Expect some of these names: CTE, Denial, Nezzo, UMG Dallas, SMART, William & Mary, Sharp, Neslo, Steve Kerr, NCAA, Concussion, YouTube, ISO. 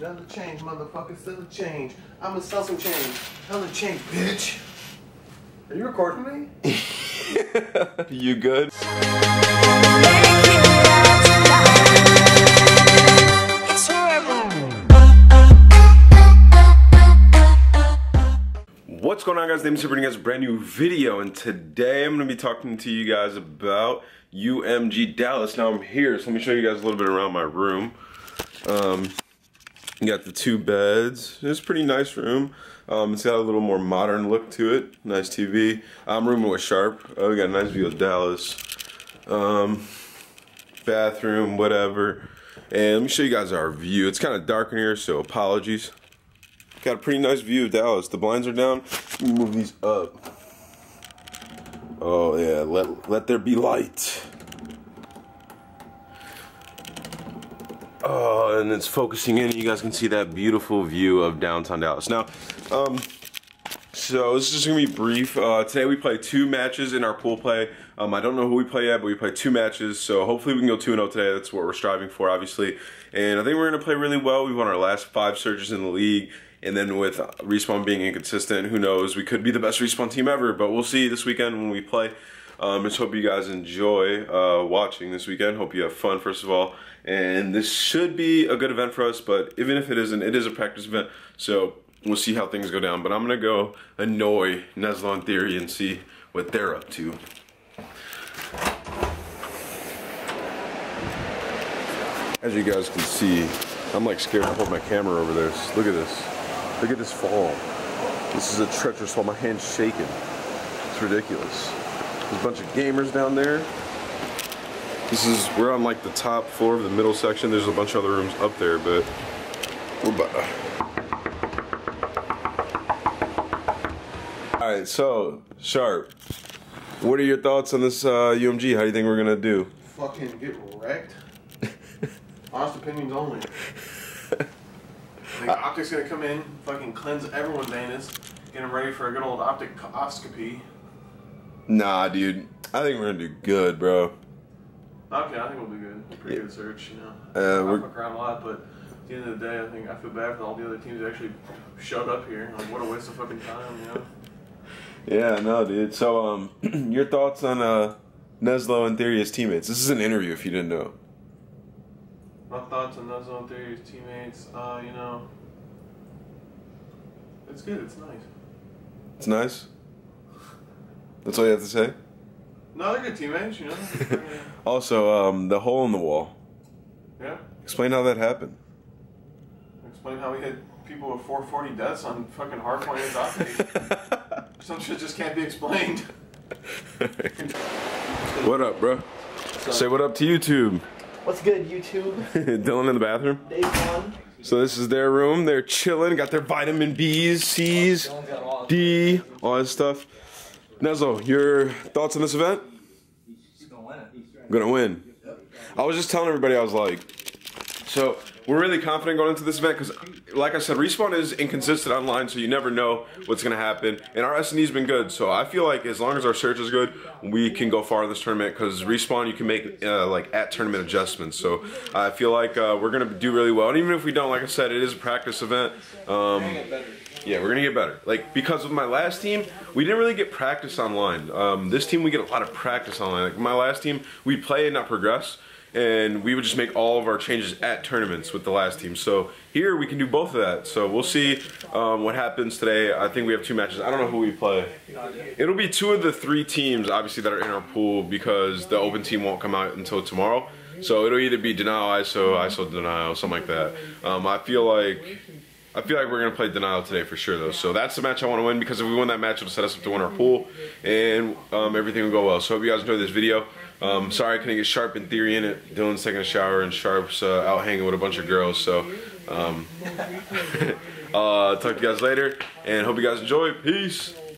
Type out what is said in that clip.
Hella change, motherfuckers, hella change. I'ma sell some change. Hella change, bitch. Are you recording me? You good? What's going on, guys? Thanks for bringing us a brand new video, and today I'm going to be talking to you guys about UMG Dallas. Now I'm here, so let me show you guys a little bit around my room. You got the two beds. It's a pretty nice room. It's got a little more modern look to it. Nice TV. I'm rooming with Sharp. Oh, we got a nice view of Dallas. Bathroom, whatever. And let me show you guys our view. It's kind of dark in here, so apologies. Got a pretty nice view of Dallas. The blinds are down. Let me move these up. Oh yeah, let there be light. Oh, and it's focusing in. You guys can see that beautiful view of downtown Dallas. Now, so this is going to be brief. Today we play two matches in our pool play. I don't know who we play yet, but we play two matches. So hopefully we can go 2-0 today. That's what we're striving for, obviously. And I think we're going to play really well. We won our last 5 searches in the league. And then with Respawn being inconsistent, who knows? We could be the best Respawn team ever. But we'll see this weekend when we play. Just hope you guys enjoy watching this weekend. Hope you have fun, first of all. And this should be a good event for us, but even if it isn't, it is a practice event. So we'll see how things go down. But I'm going to go annoy Neslo and Theory and see what they're up to. As you guys can see, I'm like scared to hold my camera over this. Look at this. Look at this fall. This is a treacherous fall. My hand's shaking. It's ridiculous. There's a bunch of gamers down there. We're on like the top floor of the middle section. There's a bunch of other rooms up there, but we're about. All right, so Sharp, what are your thoughts on this UMG? How do you think we're gonna do? Fucking get wrecked. Honest opinions only. Like, Optic's gonna come in, fucking cleanse everyone's anus, get them ready for a good old opticoscopy. Nah, dude. I think we're gonna do good, bro. Okay, I think we'll do good. We're pretty good search, you know. I fuck around a lot, but at the end of the day, I think I feel bad for all the other teams that actually showed up here. Like, what a waste of fucking time, you know? Yeah, no, dude. So, your thoughts on Neslo and Theory's teammates? This is an interview, if you didn't know. My thoughts on Neslo and Theory's teammates, you know, it's good. It's nice. It's nice? That's all you have to say? No, they're good teammates, you know. Also, the hole in the wall. Yeah? Explain how that happened. Explain how we had people with 440 deaths on fucking hardpoint endoscopy. Some shit just can't be explained. What up, bro? Say what up to YouTube. What's good, YouTube? Dylan in the bathroom. Day one. So this is their room. They're chilling. Got their vitamin B's, C's, D, all that stuff. Nezzo, your thoughts on this event? He's gonna win. I'm gonna win. I was just telling everybody, I was like, so we're really confident going into this event because, like I said, Respawn is inconsistent online, so you never know what's gonna happen. And our S&E's been good, so I feel like as long as our search is good, we can go far in this tournament because Respawn, you can make like at tournament adjustments. So I feel like we're gonna do really well. And even if we don't, like I said, it is a practice event. Yeah, we're gonna get better. Like, because of my last team, we didn't really get practice online. This team, we get a lot of practice online. Like, my last team, we play and not progress, and we would just make all of our changes at tournaments with the last team. So, here, we can do both of that. So, we'll see what happens today. I think we have two matches. I don't know who we play. It'll be two of the 3 teams, obviously, that are in our pool because the open team won't come out until tomorrow. So, it'll either be Denial, ISO, ISO, Denial, something like that. I feel like we're going to play Denial today for sure, though. So that's the match I want to win, because if we win that match, it'll set us up to win our pool, and everything will go well. So hope you guys enjoyed this video. Sorry I couldn't get Sharp and Theory in it. Dylan's taking a shower, and Sharp's out hanging with a bunch of girls. So talk to you guys later, and hope you guys enjoy. Peace.